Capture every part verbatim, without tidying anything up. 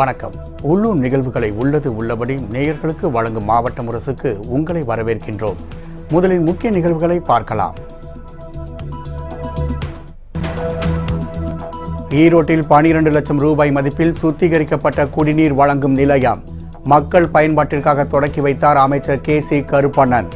வணக்கம். உள்ளூர் நிகழ்வுகளை உள்ளது உள்ளபடி நேயர்களுக்கு வழங்கும் மாவட்ட முரசுக்கு உங்களை வரவேற்கின்றோம். முதலில் முக்கிய நிகழ்வுகளை பார்க்கலாம். ஈரோட்டில் பன்னிரண்டு லட்சம் ரூபாய் மதிப்பில் சுத்திகரிக்கப்பட்ட குடிநீர் வழங்கும் நிலையம் மக்கள் பயன்பாட்டிற்காக தொடக்கி வைத்தார் அமைச்சர் கே.சி. கருப்பண்ணன்.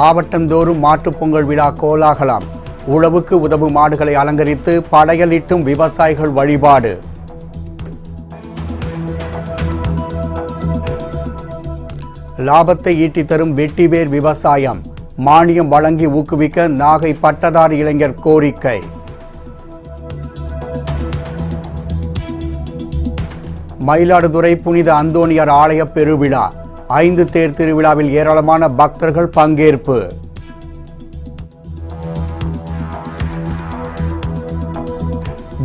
மாவட்டந்தோறும் மாட்டுப் பொங்கல் விழா கோலாகலம். உழவுக்கு உதவும் மாடுகளை அலங்கரித்து படையலிட்டும் விவசாயிகள் வழிபாடு. லாபத்தை ஈட்டி தரும் வெட்டிவேர் விவசாயம் மானியம் வழங்கி ஊக்குவிக்க நாகை பட்டதாரி இளைஞர் கோரிக்கை. மயிலாடுதுறை புனித அந்தோனியார் ஆலய பெருவிழா ஐந்து தேர் திருவிழாவில் ஏராளமான பக்தர்கள் பங்கேற்பு.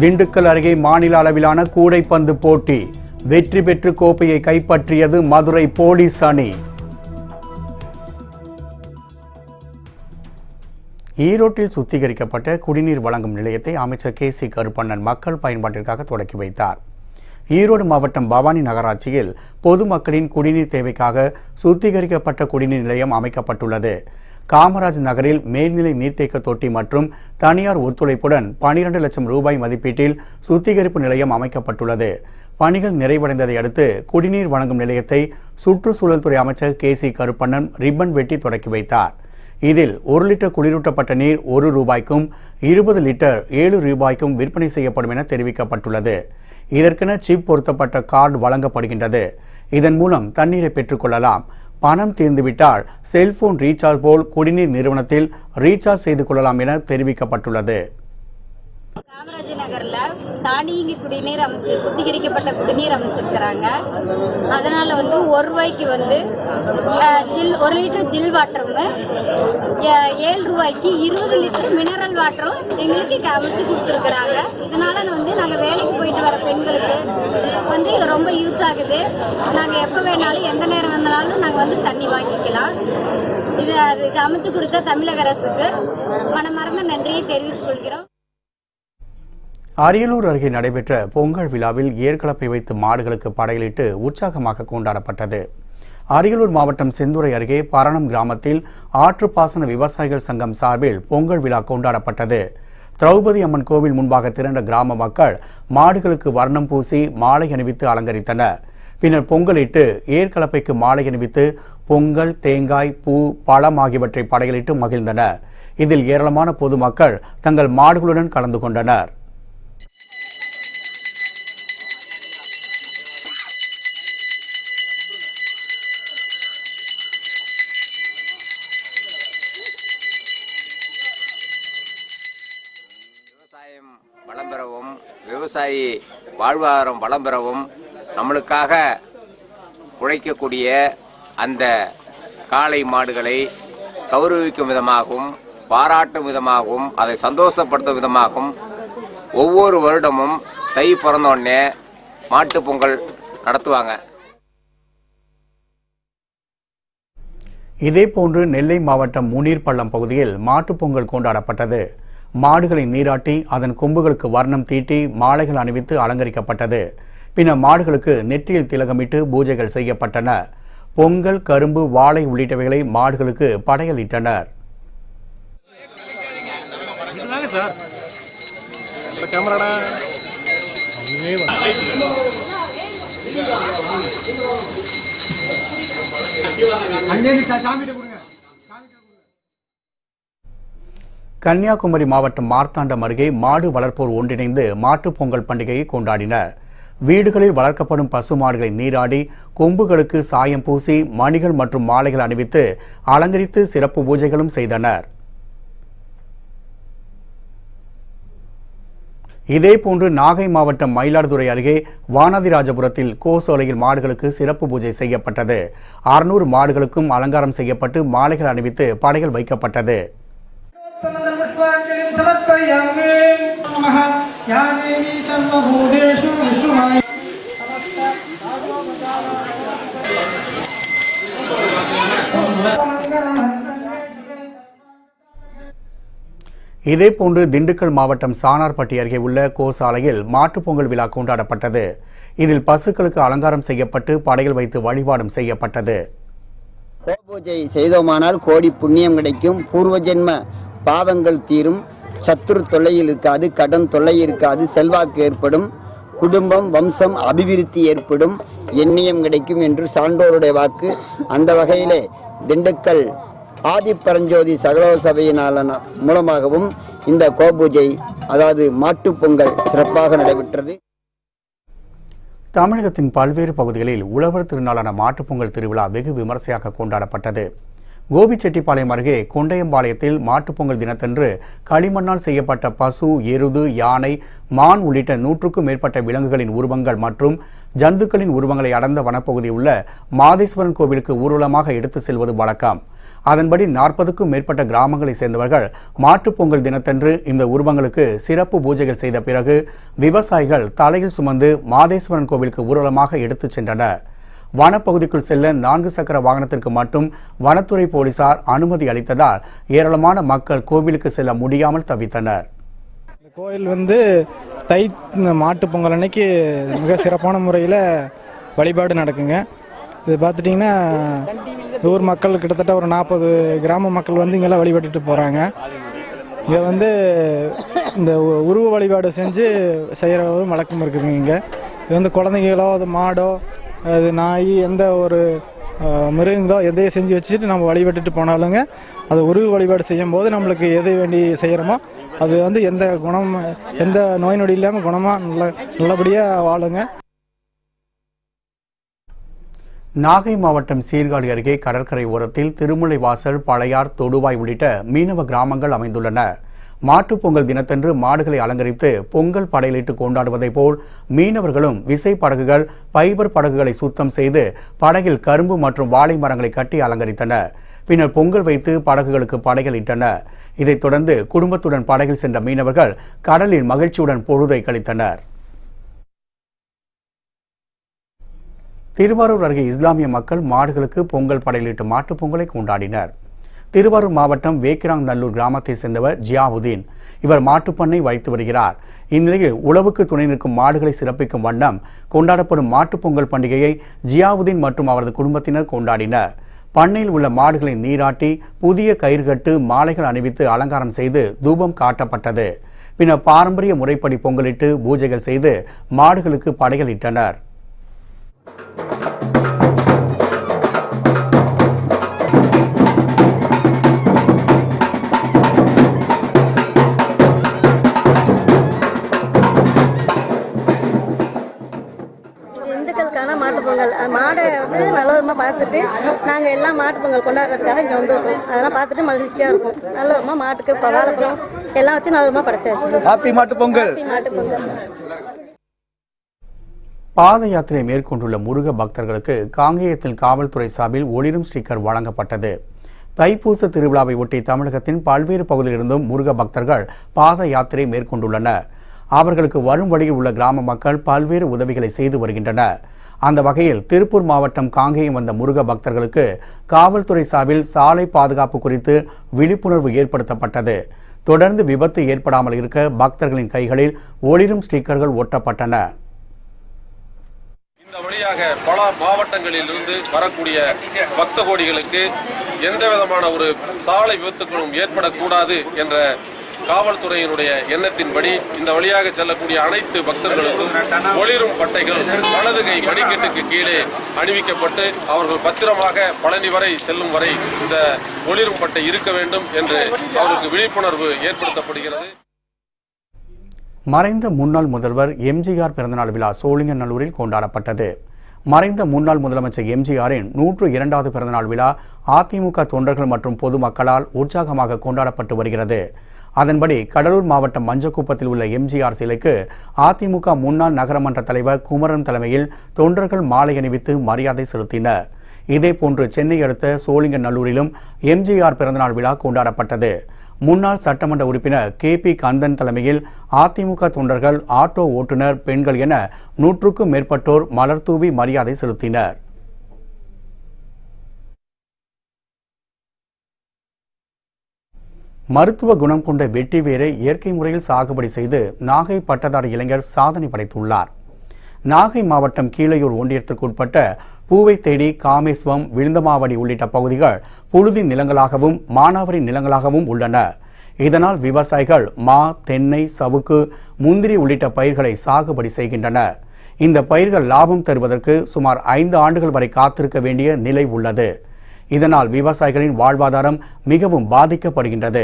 திண்டுக்கல் அருகே மாநில அளவிலான கூடைப்பந்து போட்டி வெற்றி பெற்று கோப்பையை கைப்பற்றியது மதுரை போலீஸ் அணி. ஈரோட்டில் சுத்திகரிக்கப்பட்ட குடிநீர் வழங்கும் நிலையத்தை அமைச்சர் கே.சி. கருப்பண்ணன் மக்கள் பயன்பாட்டிற்காக தொடக்கி வைத்தார். ஈரோடு மாவட்டம் பவானி நகராட்சியில் பொதுமக்களின் குடிநீர் தேவைக்காக சுத்திகரிக்கப்பட்ட குடிநீர் நிலையம் அமைக்கப்பட்டுள்ளது. காமராஜ் நகரில் மேல்நிலை நீர்த்தேக்க தொட்டி மற்றும் தனியார் ஒத்துழைப்புடன் பன்னிரண்டு லட்சம் ரூபாய் மதிப்பீட்டில் சுத்திகரிப்பு நிலையம் அமைக்கப்பட்டுள்ளது. பணிகள் நிறைவடைந்ததை அடுத்து குடிநீர் வழங்கும் நிலையத்தை சுற்றுச்சூழல் துறை அமைச்சர் கே.சி. கருப்பண்ணன் ரிப்பன் வெட்டி தொடக்கி வைத்தார். இதில் ஒரு லிட்டர் குளிரூட்டப்பட்ட நீர் ஒரு ரூபாய்க்கும் இருபது லிட்டர் ஏழு ரூபாய்க்கும் விற்பனை செய்யப்படும் என தெரிவிக்கப்பட்டுள்ளது. இதற்கென சிப் பொருத்தப்பட்ட கார்டு வழங்கப்படுகின்றது. இதன் மூலம் தண்ணீரை பெற்றுக்கொள்ளலாம். பணம் தீர்ந்துவிட்டால் செல்போன் ரீசார்ஜ் போல் குடிநீர் நிறுவனத்தில் ரீசார்ஜ் செய்து கொள்ளலாம் என தெரிவிக்கப்பட்டுள்ளது. காமராஜ் நகர்ல தானியங்கி குடிநீர் அமைச்சு சுத்திகரிக்கப்பட்ட குடிநீர் அமைச்சிருக்கிறாங்க. அதனால வந்து ஒரு ரூபாய்க்கு வந்து ஜில் ஒரு லிட்டர் ஜில் வாட்டரும் ஏழு ரூபாய்க்கு இருபது லிட்டர் மினரல் வாட்டரும் எங்களுக்கு அமைச்சு கொடுத்துருக்குறாங்க. இதனால வந்து நாங்கள் வேலைக்கு போயிட்டு வர பெண்களுக்கு வந்து ரொம்ப யூஸ் ஆகுது. நாங்கள் எப்போ வேணாலும் எந்த நேரம் வந்தாலும் நாங்கள் வந்து தண்ணி வாங்கிக்கலாம். இது இது அமைச்சு கொடுத்த தமிழக அரசுக்கு மனமார்ந்த நன்றியை தெரிவித்துக் கொள்கிறோம். அரியலூர் அருகே நடைபெற்ற பொங்கல் விழாவில் ஏர்கலப்பை வைத்து மாடுகளுக்கு படையலிட்டு உற்சாகமாக கொண்டாடப்பட்டது. அரியலூர் மாவட்டம் செந்துறை அருகே பரணம் கிராமத்தில் ஆற்றுப்பாசன விவசாயிகள் சங்கம் சார்பில் பொங்கல் விழா கொண்டாடப்பட்டது. திரௌபதி அம்மன் கோவில் முன்பாக திரண்ட கிராம மக்கள் மாடுகளுக்கு வர்ணம் பூசி மாலை அணிவித்து அலங்கரித்தனர். பின்னர் பொங்கலிட்டு ஏர்கலப்பைக்கு மாலை அணிவித்து பொங்கல், தேங்காய், பூ, பழம் ஆகியவற்றை படையலிட்டு மகிழ்ந்தனர். இதில் ஏராளமான பொதுமக்கள் தங்கள் மாடுகளுடன் கலந்து கொண்டனர். விவசாயி வாழ்வாதாரம் வளம் பெறவும் நம்மளுக்காக உழைக்கக்கூடிய அந்த காளை மாடுகளை கௌரவிக்கும் விதமாகவும் பாராட்டும் விதமாகவும் அதை சந்தோஷப்படுத்தும் விதமாகவும் ஒவ்வொரு வருடமும் தை பிறந்தோடனே மாட்டு பொங்கல் நடத்துவாங்க. இதேபோன்று நெல்லை மாவட்டம் முனீர் பள்ளம் பகுதியில் மாட்டுப் பொங்கல் கொண்டாடப்பட்டது. மாடுகளை நீராட்டி அதன் கொம்புகளுக்கு வர்ணம் தீட்டி மாலைகள் அணிவித்து அலங்கரிக்கப்பட்டது. பின்னர் மாடுகளுக்கு நெற்றியில் திலகமிட்டு பூஜைகள் செய்யப்பட்டன. பொங்கல், கரும்பு, வாழை உள்ளிட்டவைகளை மாடுகளுக்கு படையலிட்டனர். கன்னியாகுமரி மாவட்டம் மார்த்தாண்டம் அருகே மாடு வளர்ப்போர் ஒன்றிணைந்து மாட்டுப் பொங்கல் பண்டிகையை கொண்டாடினர். வீடுகளில் வளர்க்கப்படும் பசு மாடுகளை நீராடி கொம்புகளுக்கு சாயம் பூசி மணிகள் மற்றும் மாலைகள் அணிவித்து அலங்கரித்து சிறப்பு பூஜைகளும் செய்தனர். இதேபோன்று நாகை மாவட்டம் மயிலாடுதுறை அருகே வானதிராஜபுரத்தில் கோசோலையில் மாடுகளுக்கு சிறப்பு பூஜை செய்யப்பட்டது. அறுநூறு மாடுகளுக்கும் அலங்காரம் செய்யப்பட்டு மாலைகள் அணிவித்து படைகள் வைக்கப்பட்டது. இதேபோன்று திண்டுக்கல் மாவட்டம் சானார்பட்டி அருகே உள்ள கோசாலையில் மாட்டுப் பொங்கல் விழா கொண்டாடப்பட்டது. இதில் பசுக்களுக்கு அலங்காரம் செய்யப்பட்டு படையல் வைத்து வழிபாடும் செய்யப்பட்டது. கோபூஜை செய்தோமானால் கோடி புண்ணியம் கிடைக்கும், பூர்வ ஜென்ம பாவங்கள் தீரும், சத்துரு தொல்லை இருக்காது, கடன் தொல்லை இருக்காது, செல்வாக்கு ஏற்படும், குடும்பம் வம்சம் அபிவிருத்தி ஏற்படும், எண்ணியம் கிடைக்கும் என்று சான்றோருடைய வாக்கு. அந்த வகையிலே திண்டுக்கல் ஆதிப்பரஞ்சோதி சகலோ சபையினாலான மூலமாகவும் இந்த கோபூஜை அதாவது மாட்டுப் பொங்கல் சிறப்பாக நடைபெற்றது. தமிழகத்தின் பல்வேறு பகுதிகளில் உழவர் திருநாளான மாட்டுப் பொங்கல் திருவிழா வெகு விமர்சையாக கொண்டாடப்பட்டது. கோபிச்செட்டிப்பாளையம் அருகே கொண்டையம்பாளையத்தில் மாட்டுப் பொங்கல் தினத்தன்று களிமண்ணால் செய்யப்பட்ட பசு, எருது, யானை, மான் உள்ளிட்ட நூற்றுக்கும் மேற்பட்ட விலங்குகளின் உருவங்கள் மற்றும் ஜந்துக்களின் உருவங்களை அடர்ந்த வனப்பகுதி உள்ள மாதேஸ்வரன் கோவிலுக்கு ஊர்வலமாக எடுத்து செல்வது வழக்கம். அதன்படி நாற்பதுக்கும் மேற்பட்ட கிராமங்களை சேர்ந்தவர்கள் மாட்டுப் பொங்கல் தினத்தன்று இந்த உருவங்களுக்கு சிறப்பு பூஜைகள் செய்த பிறகு விவசாயிகள் தலையில் சுமந்து மாதேஸ்வரன் கோவிலுக்கு ஊர்வலமாக எடுத்துச் சென்றனர். வனப்பகுதிக்குள் செல்ல நான்கு சக்கர வாகனத்திற்கு மட்டும் வனத்துறை போலீசார் அனுமதி அளித்ததால் ஏராளமான மக்கள் கோவிலுக்கு செல்ல முடியாமல் தவித்தனர். கோயில் வந்து தை மாட்டுப் பொங்கல் அன்னைக்கு மிக சிறப்பான முறையில் வழிபாடு நடக்குங்க. இது பார்த்துட்டிங்கன்னா ஊர் மக்கள் கிட்டத்தட்ட ஒரு நாற்பது கிராம மக்கள் வந்து இங்கெல்லாம் வழிபட்டுட்டு போகிறாங்க. இங்கே வந்து இந்த உருவ வழிபாடு செஞ்சு செய்கிற வழக்கம் இருக்குதுங்க. இங்கே இது வந்து குழந்தைங்களோ அது மாடோ அது நாய் எந்த ஒரு மிருகங்களோ எதையும் செஞ்சு வச்சுட்டு நம்ம வழிபட்டுட்டு போனாலுங்க அது உருவ வழிபாடு செய்யும் போது நம்மளுக்கு எதை வேண்டி செய்கிறோமோ அது வந்து எந்த குணம் எந்த நோய் நொடி இல்லாமல் குணமாக நல்ல நல்லபடியாக வாழுங்க. நாகை மாவட்டம் சீர்காழி அருகே கடற்கரை ஓரத்தில் திருமுலைவாசல், பழையார், தொடுவாய் உள்ளிட்ட மீனவ கிராமங்கள் அமைந்துள்ளன. மாட்டுப் பொங்கல் தினத்தன்று மாடுகளை அலங்கரித்து பொங்கல் படையலிட்டு கொண்டாடுவதைப் போல் மீனவர்களும் விசை படகுகள், பைபர் படகுகளை சுத்தம் செய்து படகில் கரும்பு மற்றும் வாழை மரங்களை கட்டி அலங்கரித்தனர். பின்னர் பொங்கல் வைத்து படகுகளுக்கு படையலிட்டனர். இதைத் தொடர்ந்து குடும்பத்துடன் படகில் சென்ற மீனவர்கள் கடலில் மகிழ்ச்சியுடன் பொழுதை கழித்தனர். திருவாரூர் அருகே இஸ்லாமிய மக்கள் மாடுகளுக்கு பொங்கல் படையிலிட்டு மாட்டுப் பொங்கலை கொண்டாடினர். திருவாரூர் மாவட்டம் வேக்கிராங்நல்லூர் கிராமத்தை சேர்ந்தவர் ஜியாவுதீன். இவர் மாட்டுப்பண்ணை வைத்து வருகிறார். இந்நிலையில் உழவுக்கு துணை நிற்கும் மாடுகளை சிறப்பிக்கும் வண்ணம் கொண்டாடப்படும் மாட்டுப் பொங்கல் பண்டிகையை ஜியாவுதீன் மற்றும் அவரது குடும்பத்தினர் கொண்டாடினர். பண்ணையில் உள்ள மாடுகளை நீராட்டி புதிய கயிறு கட்டு மாலைகள் அணிவித்து அலங்காரம் செய்து தூபம் காட்டப்பட்டது. பின்னர் பாரம்பரிய முறைப்படி பொங்கலிட்டு பூஜைகள் செய்து மாடுகளுக்கு படையலிட்டனர். மாடை வந்து நல்ல விதமாக பார்த்துட்டு நாங்கள் எல்லாம் மாட்டு பொங்கல் கொண்டாடுறதுக்காக இங்கே வந்துருக்கோம். அதெல்லாம் பார்த்துட்டு மகிழ்ச்சியாக இருக்கும். நல்ல விதமாக மாட்டுக்கு வாழைப்பழம் எல்லாம் வச்சு நல்ல விதமாக படைச்சாச்சு. ஹாப்பி மாட்டு பொங்கல். மாட்டு பொங்கல். பாத யாத்திரை மேற்கொண்டுள்ள முருக பக்தர்களுக்கு காங்கேயத்தில் காவல்துறை சார்பில் ஒளிரும் ஸ்டிக்கர் வழங்கப்பட்டது. தைப்பூச திருவிழாவை ஒட்டி தமிழகத்தின் பல்வேறு பகுதியிலிருந்தும் முருக பக்தர்கள் பாத யாத்திரை மேற்கொண்டுள்ளனர். அவர்களுக்கு வரும் வழியில் உள்ள கிராம மக்கள் பல்வேறு உதவிகளை செய்து வருகின்றனர். அந்த வகையில் திருப்பூர் மாவட்டம் காங்கேயம் வந்த முருக பக்தர்களுக்கு காவல்துறை சார்பில் சாலை பாதுகாப்பு குறித்து விழிப்புணர்வு ஏற்படுத்தப்பட்டது. தொடர்ந்து விபத்து ஏற்படாமல் இருக்க பக்தர்களின் கைகளில் ஒளிரும் ஸ்டிக்கர்கள் ஒட்டப்பட்டன. இந்த வழியாக பல மாவட்டங்களில் இருந்து வரக்கூடிய பக்த கோடிகளுக்கு எந்த விதமான ஒரு சாலை விபத்துகளும் ஏற்படக்கூடாது என்ற காவல்துறையினுடைய எண்ணத்தின்படி இந்த வழியாக செல்லக்கூடிய அனைத்து பக்தர்களுக்கும் ஒளிரும் பட்டைகள் வலது கை படிக்கட்டுக்கு கீழே அணிவிக்கப்பட்டு அவர்கள் பத்திரமாக பழனி வரை செல்லும் வரை இந்த ஒளிரும் பட்டை இருக்க வேண்டும் என்று அவருக்கு விழிப்புணர்வு ஏற்படுத்தப்படுகிறது. மறைந்த முன்னாள் முதல்வர் எம்ஜிஆர் பிறந்தநாள் விழா சோழிங்கநல்லூரில் கொண்டாடப்பட்டது. மறைந்த முன்னாள் முதலமைச்சர் எம்ஜிஆரின் நூற்று இரண்டாவது பிறந்தநாள் விழா அதிமுக தொண்டர்கள் மற்றும் பொதுமக்களால் உற்சாகமாக கொண்டாடப்பட்டு வருகிறது. அதன்படி கடலூர் மாவட்டம் மஞ்சக்குப்பத்தில் உள்ள எம்ஜிஆர் சிலைக்கு அதிமுக முன்னாள் நகரமன்ற தலைவர் குமரன் தலைமையில் தொண்டர்கள் மாலை அணிவித்து மரியாதை செலுத்தினர். இதேபோன்று சென்னை அடுத்த சோழிங்கநல்லூரிலும் எம்ஜிஆர் பிறந்தநாள் விழா கொண்டாடப்பட்டது. முன்னாள் சட்டமன்ற உறுப்பினர் கே பி கந்தன் தலைமையில் அதிமுக தொண்டர்கள், ஆட்டோ ஓட்டுநர், பெண்கள் என நூற்றுக்கும் மேற்பட்டோர் மலர்தூவி மரியாதை செலுத்தினர். மருத்துவ குணம் கொண்ட வெட்டி வேரை இயற்கை முறையில் சாகுபடி செய்து நாகை பட்டதாரி இளைஞர் சாதனை படைத்துள்ளார். நாகை மாவட்டம் கீழையூர் ஒன்றியத்திற்குட்பட்ட பூவை தேடி காமேஸ்வம் விழுந்தமாவடி உள்ளிட்ட பகுதிகள் புழுதி நிலங்களாகவும் மானாவரி நிலங்களாகவும் உள்ளன. இதனால் விவசாயிகள் மா, தென்னை, சவுக்கு, முந்திரி உள்ளிட்ட பயிர்களை சாகுபடி செய்கின்றனர். இந்த பயிர்கள் லாபம் தருவதற்கு சுமார் ஐந்து ஆண்டுகள் வரை காத்திருக்க வேண்டிய நிலை உள்ளது. இதனால் விவசாயிகளின் வாழ்வாதாரம் மிகவும் பாதிக்கப்படுகின்றது.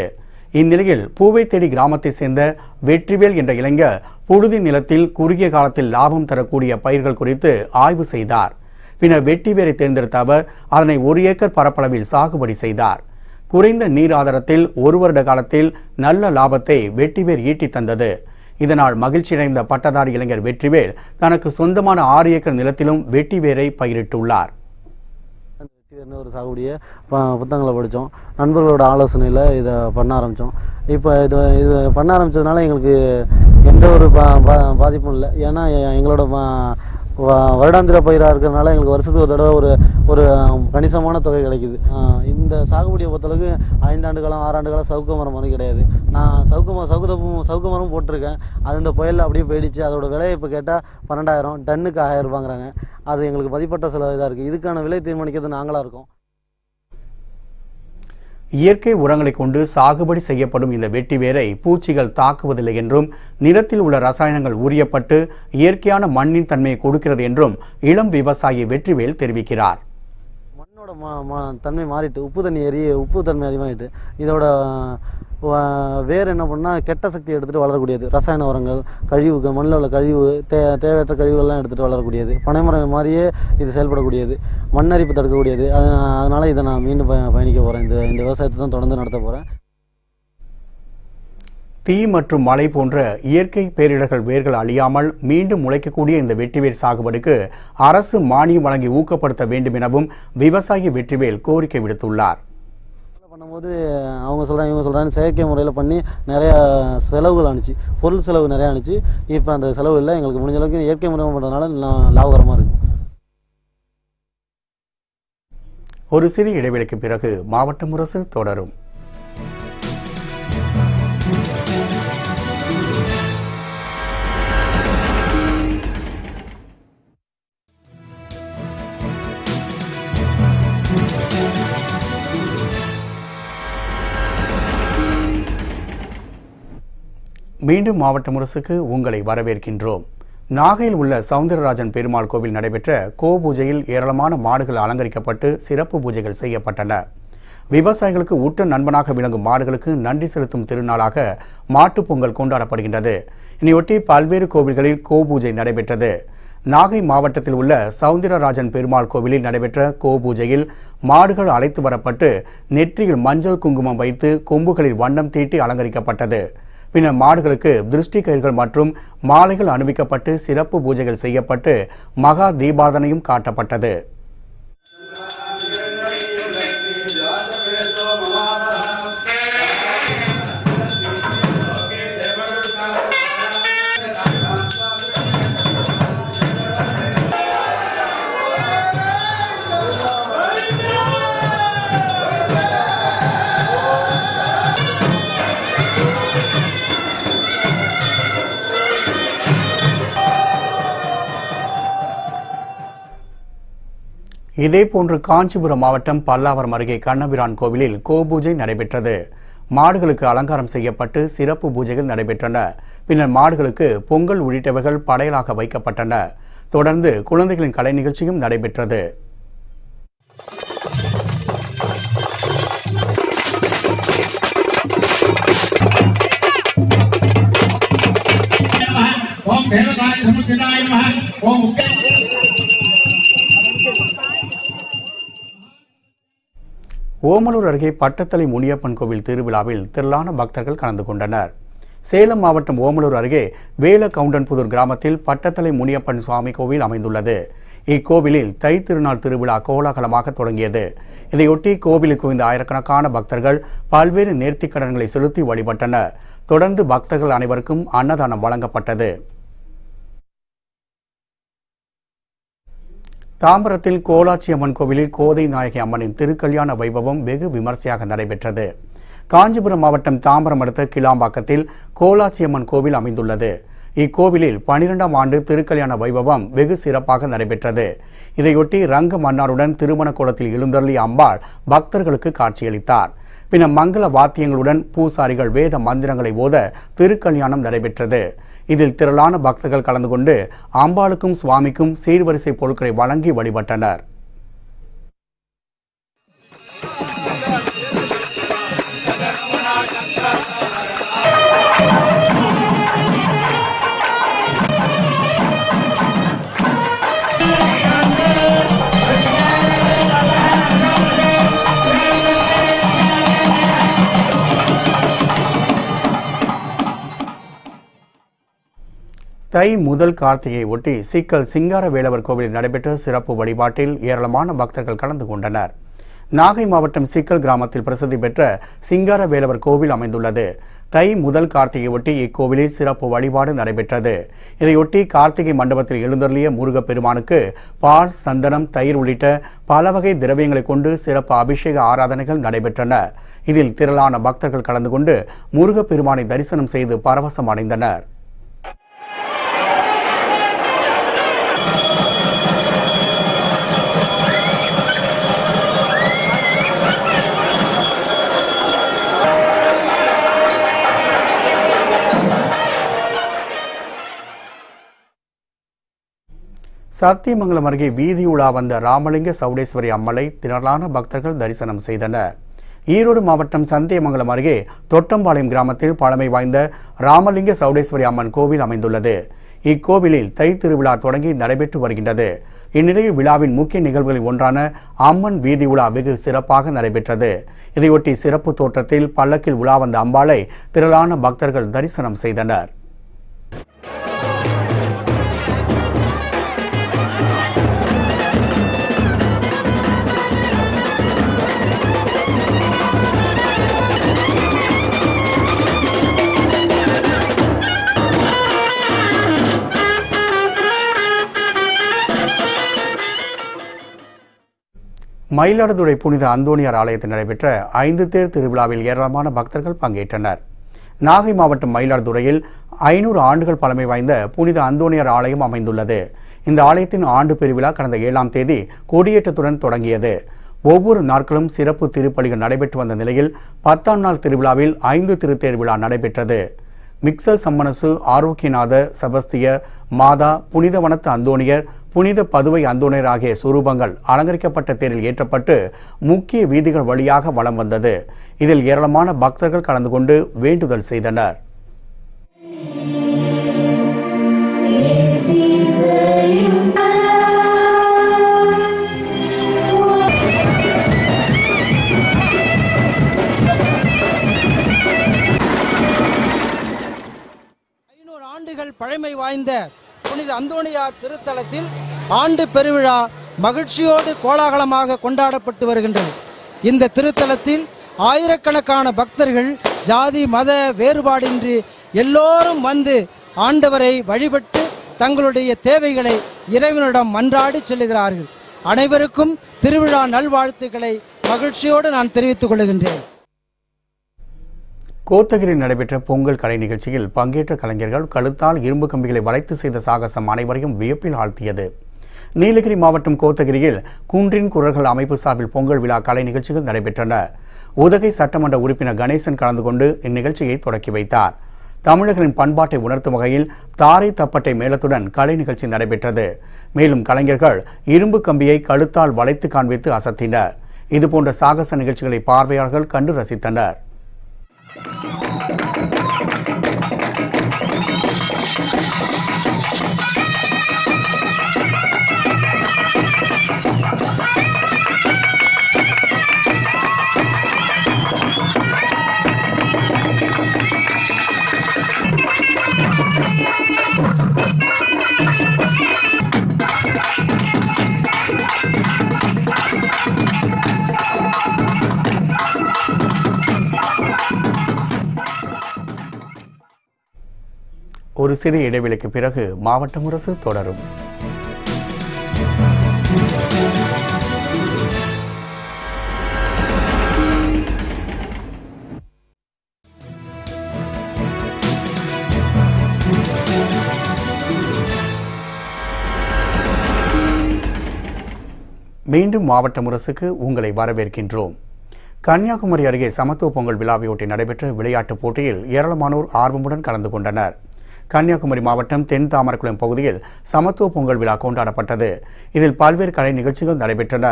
இந்நிலையில் பூவை தேடி கிராமத்தை சேர்ந்த வெற்றிவேல் என்ற இளைஞர் புழுதி நிலத்தில் குறுகிய காலத்தில் லாபம் தரக்கூடிய பயிர்கள் குறித்து ஆய்வு செய்தார். பின்னர் வெட்டிவேரை தேர்ந்தெடுத்த அவர் அதனை ஒரு ஏக்கர் பரப்பளவில் சாகுபடி செய்தார். குறைந்த நீர் ஆதாரத்தில் ஒரு வருட காலத்தில் நல்ல லாபத்தை வெட்டிவேர் ஈட்டி தந்தது. இதனால் மகிழ்ச்சியடைந்த பட்டதாரி இளைஞர் வெற்றிவேல் தனக்கு சொந்தமான ஆறு ஏக்கர் நிலத்திலும் வெட்டிவேரை பயிரிட்டுள்ளார். என்ன ஒரு சாகுபடியை ப புத்தகங்களை படித்தோம். நண்பர்களோட ஆலோசனையில் இதை பண்ண ஆரம்பித்தோம். இப்போ இது இது பண்ண ஆரம்பித்ததுனால எங்களுக்கு எந்த ஒரு பா பா பாதிப்பும் இல்லை. ஏன்னா எங்களோட வருடாந்திர பயிராக இருக்கிறதுனால எங்களுக்கு வருஷத்துக்கு ஒரு தடவை ஒரு ஒரு கணிசமான தொகை கிடைக்கிது. இந்த சாகுபடியை பொறுத்தளவுக்கு ஐந்தாண்டு காலம் ஆறாண்டு காலம் சவுக்கு மரம் வந்து கிடையாது. நான் சவுக்கு மரம் சவுக்குதப்பும் சவுக்கு மரம் போட்டிருக்கேன். அது இந்த புயலில் அப்படியே போயிடுச்சு. அதோடய விலை இப்போ கேட்டால் பன்னெண்டாயிரம் டன்னுக்கு ஆயிரம் ரூபாங்கிறாங்க. அது எங்களுக்கு மதிப்பட்ட சில இதாக இருக்குது. இதுக்கான விலை தீர்மானிக்கிறது நாங்களாக இருக்கோம். இயற்கை உரங்களை கொண்டு சாகுபடி செய்யப்படும் இந்த வெட்டி வேரை பூச்சிகள் தாக்குவதில்லை என்றும், நிலத்தில் உள்ள ரசாயனங்கள் உரியப்பட்டு இயற்கையான மண்ணின் தன்மையை கொடுக்கிறது என்றும் இளம் விவசாயி வெற்றிவேல் தெரிவிக்கிறார். மண்ணோட தன்மை மாறிட்டு உப்பு தண்ணி ஏறி உப்பு தன்மை அதிகமாகிட்டு இதோட வேறு என்ன பண்ணால் கெட்ட சக்தி எடுத்துகிட்டு வளரக்கூடியது. ரசாயன உரங்கள், கழிவு, மண்ணில் உள்ள கழிவு, தே தேவையற்ற கழிவுகள்லாம் எடுத்துகிட்டு வளரக்கூடியது. பனைமரம் மாதிரியே இது செயல்படக்கூடியது. மண்ணரிப்பு தடுக்கக்கூடியது. அது அதனால் இதை நான் மீண்டும் ப பயணிக்க போகிறேன். இந்த இந்த விவசாயத்தை தான் தொடர்ந்து நடத்த போகிறேன். தீ மற்றும் மழை போன்ற இயற்கை பேரிடர்கள் வேர்கள் அழியாமல் மீண்டும் முளைக்கக்கூடிய இந்த வெற்றிவேர் சாகுபடிக்கு அரசு மானியம் வழங்கி ஊக்கப்படுத்த வேண்டும் எனவும் விவசாயி வெற்றிவேல் கோரிக்கை விடுத்துள்ளார். பண்ணும்போது அவங்க சொல்கிறாங்க இவங்க சொல்கிறாங்கன்னு செயற்கை முறையில் பண்ணி நிறையா செலவுகள் அனுச்சு, பொருள் செலவு நிறையா அனுச்சு. இப்போ அந்த செலவு இல்லை. எங்களுக்கு முடிஞ்ச அளவுக்கு இயற்கை முறை பண்ணுறதுனால லாபகரமாக இருக்குது. ஒரு சிறு இடைவெளிக்கு பிறகு மாவட்ட முரசு தொடரும். மீண்டும் மாவட்ட முரசுக்கு உங்களை வரவேற்கின்றோம். நாகையில் உள்ள சவுந்தரராஜன் பெருமாள் கோவில் நடைபெற்ற கோ பூஜையில் ஏராளமான மாடுகள் அலங்கரிக்கப்பட்டு சிறப்பு பூஜைகள் செய்யப்பட்டன. விவசாயிகளுக்கு உற்ற நண்பனாக விளங்கும் மாடுகளுக்கு நன்றி செலுத்தும் திருநாளாக மாட்டுப் பொங்கல் கொண்டாடப்படுகின்றது. இதையொட்டி பல்வேறு கோவில்களில் கோ பூஜை நடைபெற்றது. நாகை மாவட்டத்தில் உள்ள சவுந்தரராஜன் பெருமாள் கோவிலில் நடைபெற்ற கோ பூஜையில் மாடுகள் அழைத்து வரப்பட்டு நெற்றியில் மஞ்சள் குங்குமம் வைத்து கொம்புகளில் வண்ணம் தீட்டி அலங்கரிக்கப்பட்டது. பின்னர் மாடுகளுக்கு திருஷ்டி கயிர்கள் மற்றும் மாலைகள் அணிவிக்கப்பட்டு சிறப்பு பூஜைகள் செய்யப்பட்டு மகா தீபாரதனையும் காட்டப்பட்டது. இதேபோன்று காஞ்சிபுரம் மாவட்டம் பல்லாவரம் அருகே கண்ணபிரான் கோவிலில் கோபூஜை நடைபெற்றது. மாடுகளுக்கு அலங்காரம் செய்யப்பட்டு சிறப்பு பூஜைகள் நடைபெற்றன. பின்னர் மாடுகளுக்கு பொங்கல் உள்ளிட்டவைகள் படையலாக வைக்கப்பட்டன. தொடர்ந்து குழந்தைகளின் கலை நிகழ்ச்சியும் நடைபெற்றது. ஓமலூர் அருகே பட்டத்தலை முனியப்பன் கோவில் திருவிழாவில் திரளான பக்தர்கள் கலந்து கொண்டனர். சேலம் மாவட்டம் ஓமலூர் அருகே வேல கவுண்டன்புதூர் கிராமத்தில் பட்டத்தலை முனியப்பன் சுவாமி கோவில் அமைந்துள்ளது. இக்கோவிலில் தை திருநாள் திருவிழா கோலாகலமாக தொடங்கியது. இதையொட்டி கோவிலுக்கு குவிந்த ஆயிரக்கணக்கான பக்தர்கள் பல்வேறு நேர்த்திக்கடன்களை செலுத்தி வழிபட்டனர். தொடர்ந்து பக்தர்கள் அனைவருக்கும் அன்னதானம் வழங்கப்பட்டது. தாம்பரத்தில் கோலாச்சியம்மன் கோவிலில் கோதை நாயகி அம்மனின் திருக்கல்யாண வைபவம் வெகு விமர்சையாக நடைபெற்றது. காஞ்சிபுரம் மாவட்டம் தாம்பரம் அடுத்த கிளாம்பாக்கத்தில் கோலாச்சியம்மன் கோவில் அமைந்துள்ளது. இக்கோவிலில் பன்னிரண்டாம் ஆண்டு திருக்கல்யாண வைபவம் வெகு சிறப்பாக நடைபெற்றது. இதையொட்டி ரங்க மன்னாருடன் திருமண கோலத்தில் எழுந்தருளி அம்பாள் பக்தர்களுக்கு காட்சியளித்தார். பின்னர் மங்கள வாத்தியங்களுடன் பூசாரிகள் வேத மந்திரங்களை ஓத திருக்கல்யாணம் நடைபெற்றது. இதில் திரளான பக்தர்கள் கலந்து கொண்டு அம்பாளுக்கும் சுவாமிக்கும் சீர்வரிசை பொருட்களை வழங்கி வழிபட்டனர். தை முதல் கார்த்திகை ஒட்டி சிக்கல் சிங்கார வேலவர் கோவிலில் நடைபெற்ற சிறப்பு வழிபாட்டில் ஏராளமான பக்தர்கள் கலந்து கொண்டனர். நாகை மாவட்டம் சிக்கல் கிராமத்தில் பிரசித்தி பெற்ற சிங்கார வேலவர் கோவில் அமைந்துள்ளது. தை முதல் கார்த்திகை ஒட்டி இக்கோவிலில் சிறப்பு வழிபாடு நடைபெற்றது. இதையொட்டி கார்த்திகை மண்டபத்தில் எழுந்தருளிய முருகப்பெருமானுக்கு பால், சந்தனம், தயிர் உள்ளிட்ட பல வகை திரவியங்களை கொண்டு சிறப்பு அபிஷேக ஆராதனைகள் நடைபெற்றன. இதில் திரளான பக்தர்கள் கலந்து கொண்டு முருகப்பெருமானை தரிசனம் செய்து பரவசம் அடைந்தனர். சத்தியமங்கலம் அருகே வீதியுலா வந்த ராமலிங்க சவுடேஸ்வரி அம்மலை திரளான பக்தர்கள் தரிசனம் செய்தனர். ஈரோடு மாவட்டம் சத்தியமங்கலம் அருகே தொட்டம்பாளையம் கிராமத்தில் பழமை வாய்ந்த ராமலிங்க சவுடேஸ்வரி அம்மன் கோவில் அமைந்துள்ளது. இக்கோவிலில் தை திருவிழா தொடங்கி நடைபெற்று வருகின்றது. இந்நிலையில் விழாவின் முக்கிய நிகழ்வுகளில் ஒன்றான அம்மன் வீதி உலா வெகு சிறப்பாக நடைபெற்றது. இதையொட்டி சிறப்பு தோற்றத்தில் பல்லக்கில் உலா வந்த அம்பாளை திரளான பக்தர்கள் தரிசனம் செய்தனர். மயிலாடுதுறை புனித அந்தோனியார் ஆலயத்தில் நடைபெற்ற ஐந்து தேர் திருவிழாவில் ஏராளமான பக்தர்கள் பங்கேற்றனர். நாகை மாவட்டம் மயிலாடுதுறையில் ஐநூறு ஆண்டுகள் பழமை வாய்ந்த புனித அந்தோனியார் ஆலயம் அமைந்துள்ளது. இந்த ஆலயத்தின் ஆண்டு பெருவிழா கடந்த ஏழாம் தேதி கொடியேற்றத்துடன் தொடங்கியது. ஒவ்வொரு நாட்களும் சிறப்பு திருப்பலிகள் நடைபெற்று வந்த நிலையில் பத்தாம் நாள் திருவிழாவில் ஐந்து திருத்தேர் விழா நடைபெற்றது. மிக்சல் சம்மனசு, ஆரோக்கியநாத, செபஸ்தியர், மாதா, புனிதவனத்து அந்தோனியர், புனித பதுவை அந்தோனியர் ஆகிய சுரூபங்கள் அலங்கரிக்கப்பட்ட தேரில் ஏற்றப்பட்டு முக்கிய வீதிகள் வழியாக வலம் வந்தது. இதில் ஏராளமான பக்தர்கள் கலந்து கொண்டு வேண்டுதல் செய்தனர். ஐநூறு ஆண்டுகள் பழமை வாய்ந்த புனித அந்தோனியார் திருத்தலத்தில் ஆண்டு பெருவிழா மகிழ்ச்சியோடு கோலாகலமாக கொண்டாடப்பட்டு வருகின்றது. இந்த திருத்தலத்தில் ஆயிரக்கணக்கான பக்தர்கள் ஜாதி மத வேறுபாடின்றி எல்லோரும் வந்து ஆண்டவரை வழிபட்டு தங்களுடைய தேவைகளை இறைவனிடம் மன்றாடி செல்கிறார்கள். அனைவருக்கும் திருவிழா நல்வாழ்த்துக்களை மகிழ்ச்சியோடு நான் தெரிவித்துக் கொள்கின்றேன். கோத்தகிரியில் நடைபெற்ற பொங்கல் கலை நிகழ்ச்சியில் பங்கேற்ற கலைஞர்கள் கழுத்தால் இரும்பு கம்பிகளை வளைத்து செய்த சாகசம் அனைவரையும் வியப்பில் ஆழ்த்தியது. நீலகிரி மாவட்டம் கோத்தகிரியில் குன்றின் குரல்கள் அமைப்பு சார்பில் பொங்கல் விழா கலை நிகழ்ச்சிகள் நடைபெற்றன. உதகை சட்டமன்ற உறுப்பினர் கணேசன் கலந்து கொண்டு இந்நிகழ்ச்சியை தொடக்கி வைத்தார். தமிழர்களின் பண்பாட்டை உணர்த்தும் வகையில் தாரை தப்பட்டை மேளத்துடன் கலை நிகழ்ச்சி நடைபெற்றது. மேலும் கலைஞர்கள் இரும்பு கம்பியை கழுத்தால் வளைத்து காண்பித்து அசத்தினர். இதுபோன்ற சாகச நிகழ்ச்சிகளை பார்வையாளர்கள் கண்டு ரசித்தனர். ஒரு சிறிய இடைவெளிக்கு பிறகு மாவட்ட முரசு தொடரும். மீண்டும் மாவட்ட முரசுக்கு உங்களை வரவேற்கின்றோம். கன்னியாகுமரி அருகே சமத்துவ பொங்கல் விழாவையொட்டி நடைபெற்ற விளையாட்டுப் போட்டியில் ஏராளமானோர் ஆர்வமுடன் கலந்து கொண்டனர். கன்னியாகுமரி மாவட்டம் தென் தாமரக்குளம் பகுதியில் சமத்துவ பொங்கல் விழா கொண்டாடப்பட்டது. இதில் பல்வேறு கலை நிகழ்ச்சிகள் நடைபெற்றன.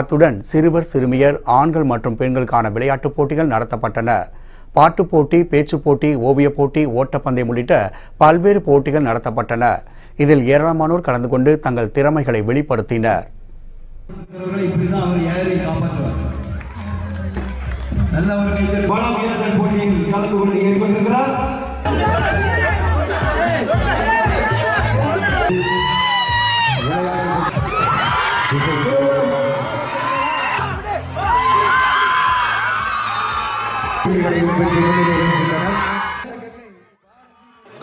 அத்துடன் சிறுவர் சிறுமியர் ஆண்கள் மற்றும் பெண்களுக்கான விளையாட்டுப் போட்டிகள் நடத்தப்பட்டன. பாட்டுப் போட்டி, பேச்சுப் போட்டி, ஓவியப் போட்டி, ஓட்டப்பந்தயம் உள்ளிட்ட பல்வேறு போட்டிகள் நடத்தப்பட்டன. இதில் ஏராளமானோர் கலந்து கொண்டு தங்கள் திறமைகளை வெளிப்படுத்தினர்.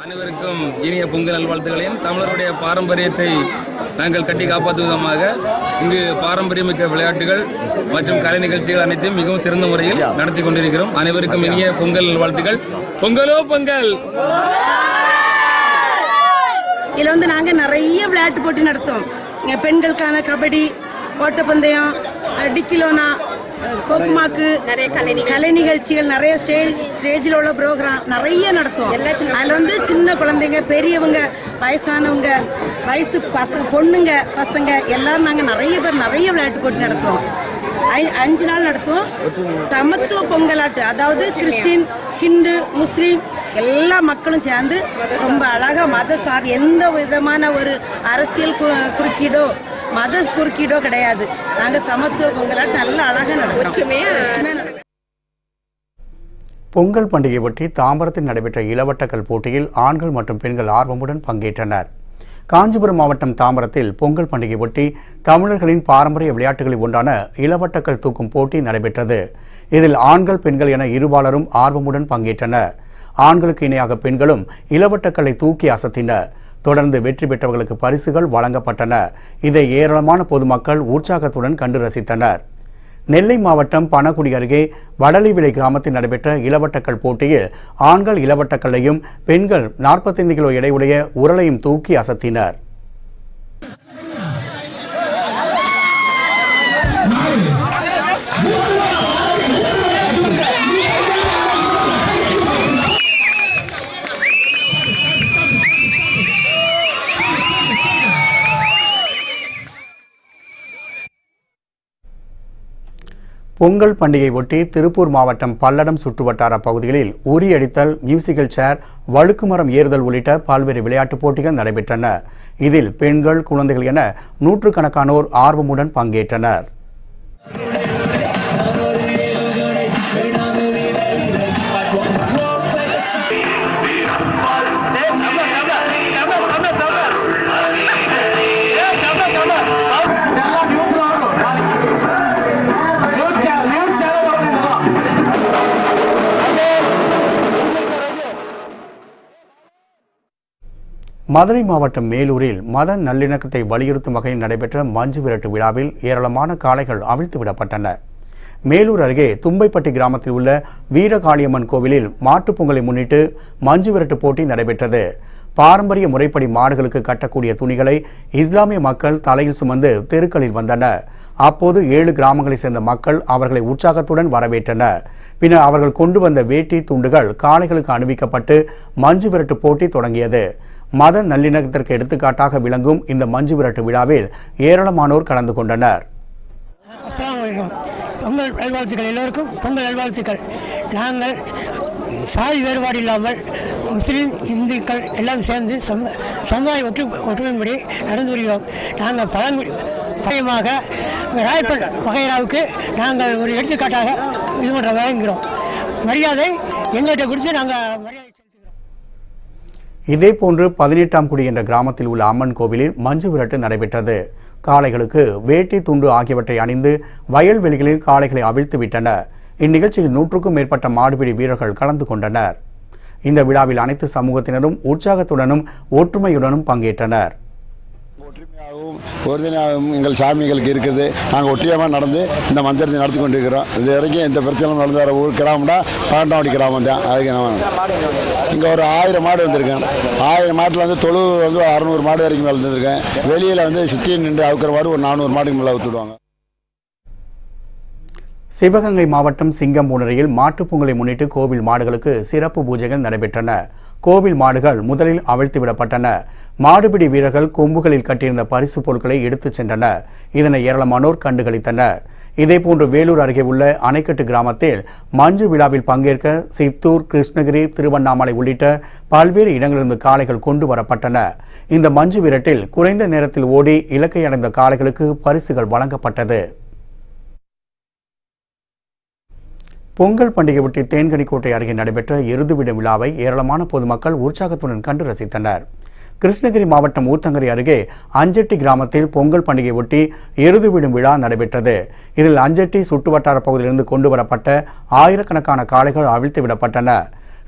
அனைவருக்கும் இனிய பொங்கல் நல்வாழ்த்துக்களையும் தமிழருடைய பாரம்பரியத்தை நாங்கள் கட்டி காப்பாற்றும் விதமாக இங்கு பாரம்பரியமிக்க விளையாட்டுகள் மற்றும் கலை நிகழ்ச்சிகள் அனைத்தையும் மிகவும் சிறந்த முறையில் நடத்தி கொண்டிருக்கிறோம். அனைவருக்கும் இனிய பொங்கல் நல்வாழ்த்துக்கள். பொங்கலோ பொங்கல்! இதில் வந்து நாங்கள் நிறைய விளையாட்டு போட்டி நடத்துவோம். பெண்களுக்கான கபடி, ஓட்டப்பந்தயம், டிக்கிலோனா, கோக்குமாக்கு, கலை நிகழ்ச்சிகள், நிறைய ஸ்டேஜில் உள்ள ப்ரோக்ராம் நிறைய நடத்துவோம். அதில் வந்து சின்ன குழந்தைங்க, பெரியவங்க, வயசானவங்க, வயசு பச பொண்ணுங்க பசங்க எல்லாரும் நாங்கள் நிறைய பேர் நிறைய விளையாட்டு போட்டி நடத்துவோம். அஞ்சு நாள் நடத்துவோம். சமத்துவ பொங்கலாட்டு, அதாவது கிறிஸ்டின், ஹிந்து, முஸ்லீம் எல்லா மக்களும் சேர்ந்து ரொம்ப அழகாக மத சார் எந்த விதமான ஒரு அரசியல் குறுக்கீடோ மத குறுக்கீடோ கிடையாது. நாங்கள் சமத்துவ பொங்கலாட்டு நல்ல அழகாக நடக்கும். பொங்கல் பண்டிகை பற்றி தாம்பரத்தில் நடைபெற்ற இளவட்டக்கல் போட்டியில் ஆண்கள் மற்றும் பெண்கள் ஆர்வமுடன் பங்கேற்றனர். காஞ்சிபுரம் மாவட்டம் தாம்பரத்தில் பொங்கல் பண்டிகை பற்றி தமிழர்களின் பாரம்பரிய விளையாட்டுகளில் ஒன்றான இளவட்டக்கல் தூக்கும் போட்டி நடைபெற்றது. இதில் ஆண்கள் பெண்கள் என இருபாலரும் ஆர்வமுடன் பங்கேற்றனர். ஆண்களுக்கு இணையாக பெண்களும் இளவட்டக்கல்லை தூக்கி அசத்தினர். தொடர்ந்து வெற்றி பெற்றவர்களுக்கு பரிசுகள் வழங்கப்பட்டன. இதை ஏராளமான பொதுமக்கள் உற்சாகத்துடன் கண்டு ரசித்தனர். நெல்லை மாவட்டம் பணகுடி அருகே வடலிவிளை கிராமத்தில் நடைபெற்ற இளவட்டக்கல் போட்டியில் ஆண்கள் இளவட்டக்கல்லையும் பெண்கள் நாற்பத்தைந்து கிலோ எடையுடைய உரலையும் தூக்கி அசத்தினர். பொங்கல் பண்டிகை ஒட்டி திருப்பூர் மாவட்டம் பல்லடம் சுற்றுவட்டார பகுதிகளில் உரியடித்தல், மியூசிக்கல் சேர், வழுக்குமரம் ஏறுதல் உள்ளிட்ட பல்வேறு விளையாட்டுப் போட்டிகள் நடைபெற்றன. இதில் பெண்கள், குழந்தைகள் என நூற்றுக்கணக்கானோர் ஆர்வமுடன் பங்கேற்றனர். மதுரை மாவட்டம் மேலூரில் மத நல்லிணக்கத்தை வலியுறுத்தும் வகையில் நடைபெற்ற மஞ்சு விரட்டு விழாவில் ஏராளமான காளைகள் அவிழ்த்து விடப்பட்டன. மேலூர் அருகே தும்பைப்பட்டி கிராமத்தில் உள்ள வீரகாளியம்மன் கோவிலில் மாட்டுப் பொங்கலை முன்னிட்டு மஞ்சு விரட்டு போட்டி நடைபெற்றது. பாரம்பரிய முறைப்படி மாடுகளுக்கு கட்டக்கூடிய துணிகளை இஸ்லாமிய மக்கள் தலையில் சுமந்து தெருக்களில் வந்தனர். அப்போது ஏழு கிராமங்களைச் சேர்ந்த மக்கள் அவர்களை உற்சாகத்துடன் வரவேற்றனர். பின்னர் அவர்கள் கொண்டு வந்த வேட்டி துண்டுகள் காளைகளுக்கு அணிவிக்கப்பட்டு மஞ்சு விரட்டு போட்டி தொடங்கியது. மத நல்லிணக்கத்திற்கு எடுத்துக்காட்டாக விளங்கும் இந்த மஞ்சு விரட்டு விழாவில் ஏராளமானோர் கலந்து கொண்டனர். அஸ்ஸலாமு அலைக்கும். பொங்கல் நல்வாழ்த்துக்கள் எல்லோருக்கும். பொங்கல் நல்வாழ்த்துக்கள். நாங்கள் சாதி வேறுபாடு இல்லாமல் முஸ்லீம், இந்துக்கள் எல்லாம் சேர்ந்து சமுதாய ஒற்று ஒற்றுமையின்படி நடந்து வருகிறோம். நாங்கள் பழங்குடி பயமாக ராயப்பன் வகையராவுக்கு நாங்கள் ஒரு எடுத்துக்காட்டாக இது போன்ற வழங்குகிறோம். மரியாதை எங்கள்கிட்ட குறித்து நாங்கள் இதேபோன்று பதினெட்டாம் குடி என்ற கிராமத்தில் உள்ள அம்மன் கோவிலில் மஞ்சு விரட்டு நடைபெற்றது. காளைகளுக்கு வேட்டி துண்டு ஆகியவற்றை அணிந்து வயல்வெளிகளில் காளைகளை அவிழ்த்து விட்டனர். இந்நிகழ்ச்சியில் நூற்றுக்கும் மேற்பட்ட மாடுபிடி வீரர்கள் கலந்து கொண்டனர். இந்த விழாவில் அனைத்து சமூகத்தினரும் உற்சாகத்துடனும் ஒற்றுமையுடனும் பங்கேற்றனர். ஒற்றுமையாகவும் ஒருதினாகவும் எங்கள் சாமிகளுக்கு இருக்குது. நாங்கள் ஒற்றியமாக நடந்து இந்த மந்திரத்தை நடத்தி கொண்டிருக்கிறோம். இது வரைக்கும் எந்த பிரச்சனையும் நடந்து வர ஊர் கிராமம்னா பன்னெண்டாவடி கிராமம் தான். அதுக்கு இங்கே ஒரு ஆயிரம் மாடு வந்திருக்கேன். ஆயிரம் மாட்டில் வந்து தொழுவு வந்து அறுநூறு மாடு வரைக்கும் வளர்ந்துருக்கேன். வெளியில் வந்து சுற்றி நின்று அவுக்கிற மாடு ஒரு நானூறு மாடுக்கு மேலே ஊற்றுடுவாங்க. சிவகங்கை மாவட்டம் சிங்கம்பூனரியில் மாட்டுப் பொங்கலை முன்னிட்டு கோவில் மாடுகளுக்கு சிறப்பு பூஜைகள் நடைபெற்றன. கோவில் மாடுகள் முதலில் அவிழ்த்து விடப்பட்டன. மாடுபிடி வீரர்கள் கொம்புகளில் கட்டியிருந்த பரிசு பொருட்களை எடுத்துச் சென்றனர். இதனை ஏராளமானோர் கண்டுகளித்தனர். இதேபோன்று வேலூர் அருகே உள்ள அணைக்கட்டு கிராமத்தில் மஞ்சு விழாவில் பங்கேற்க சித்தூர், கிருஷ்ணகிரி, திருவண்ணாமலை உள்ளிட்ட பல்வேறு இடங்களிலிருந்து காளைகள் கொண்டு வரப்பட்டன. இந்த மஞ்சு விரட்டில் குறைந்த நேரத்தில் ஓடி இலக்கை அடைந்த காளைகளுக்கு பரிசுகள் வழங்கப்பட்டது. பொங்கல் பண்டிகை ஒட்டி தேன்கனிக்கோட்டை அருகே நடைபெற்ற எருதுவிட விழாவை ஏராளமான பொதுமக்கள் உற்சாகத்துடன் கண்டு ரசித்தனர். கிருஷ்ணகிரி மாவட்டம் ஊத்தங்கரை அருகே அஞ்செட்டி கிராமத்தில் பொங்கல் பண்டிகை ஒட்டி எருது விடும் விழா நடைபெற்றது. இதில் அஞ்செட்டி சுற்றுவட்டார பகுதியிலிருந்து கொண்டு வரப்பட்ட ஆயிரக்கணக்கான காளைகள் அவிழ்த்து விடப்பட்டன.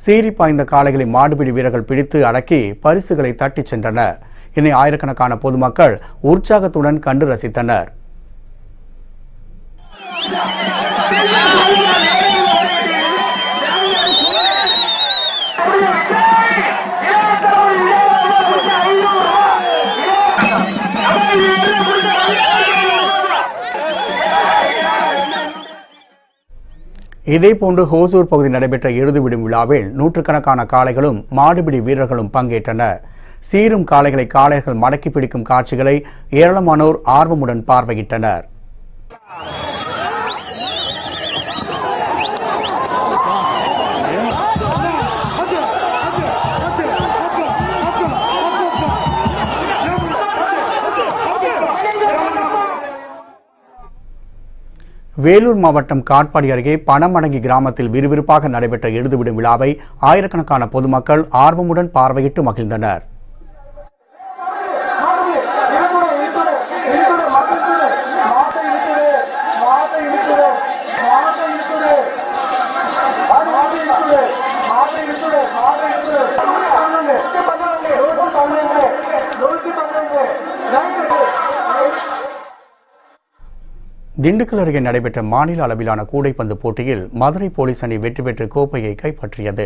சீறி பாய்ந்த காளைகளை மாடுபிடி வீரர்கள் பிடித்து அடக்கி பரிசுகளை தட்டிச் சென்றனர். இதனை ஆயிரக்கணக்கான பொதுமக்கள் உற்சாகத்துடன் கண்டு ரசித்தனர். இதேபோன்று ஹோசூர் பகுதி நடைபெற்ற எருது விடும் விழாவில் நூற்றுக்கணக்கான காளைகளும் மாடுபிடி வீரர்களும் பங்கேற்றனர். சீரும் காளைகளை காளையர்கள் மடக்கி பிடிக்கும் காட்சிகளை ஏராளமானோர் ஆர்வமுடன் பார்வையிட்டனர். வேலூர் மாவட்டம் காட்பாடி அருகே பணமடங்கி கிராமத்தில் விறுவிறுப்பாக நடைபெற்ற எருதுவிடும் விழாவை ஆயிரக்கணக்கான பொதுமக்கள் ஆர்வமுடன் பார்வையிட்டு மகிழ்ந்தனர். திண்டுக்கல் அருகே நடைபெற்ற மாநில அளவிலான கூடைப்பந்து போட்டியில் மதுரை போலீஸ் அணி வெற்றி பெற்று கோப்பையை கைப்பற்றியது.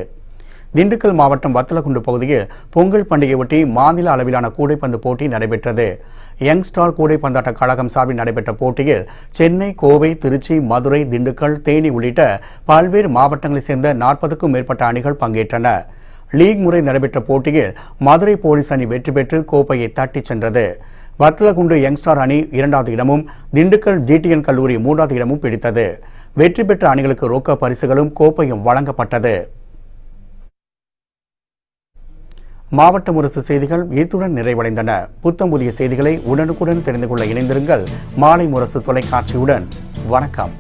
திண்டுக்கல் மாவட்டம் வத்தலக்குண்டு பகுதியில் பொங்கல் பண்டிகையொட்டி மாநில அளவிலான கூடைப்பந்து போட்டி நடைபெற்றது. யங்ஸ்டார் கூடைப்பந்தாட்ட கழகம் சார்பில் நடைபெற்ற போட்டியில் சென்னை, கோவை, திருச்சி, மதுரை, திண்டுக்கல், தேனி உள்ளிட்ட பல்வேறு மாவட்டங்களைச் சேர்ந்த நாற்பதுக்கும் மேற்பட்ட அணிகள் பங்கேற்றன. லீக் முறை நடைபெற்ற போட்டியில் மதுரை போலீஸ் அணி வெற்றி பெற்று கோப்பையை தட்டிச் சென்றது. வத்தலக்குண்டு யங்ஸ்டார் அணி இரண்டாவது இடமும், திண்டுக்கல் ஜிடிஎன் கல்லூரி மூன்றாவது இடமும் பிடித்தது. வெற்றி பெற்ற அணிகளுக்கு ரொக்க பரிசுகளும் கோப்பையும் வழங்கப்பட்டது. மாவட்ட முரசு செய்திகள் இத்துடன் நிறைவடைந்தன. புத்தம் புதிய செய்திகளை உடனுக்குடன் தெரிந்து கொள்ள இணைந்திருங்கள் மாலை முரசு தொலைக்காட்சியுடன். வணக்கம்.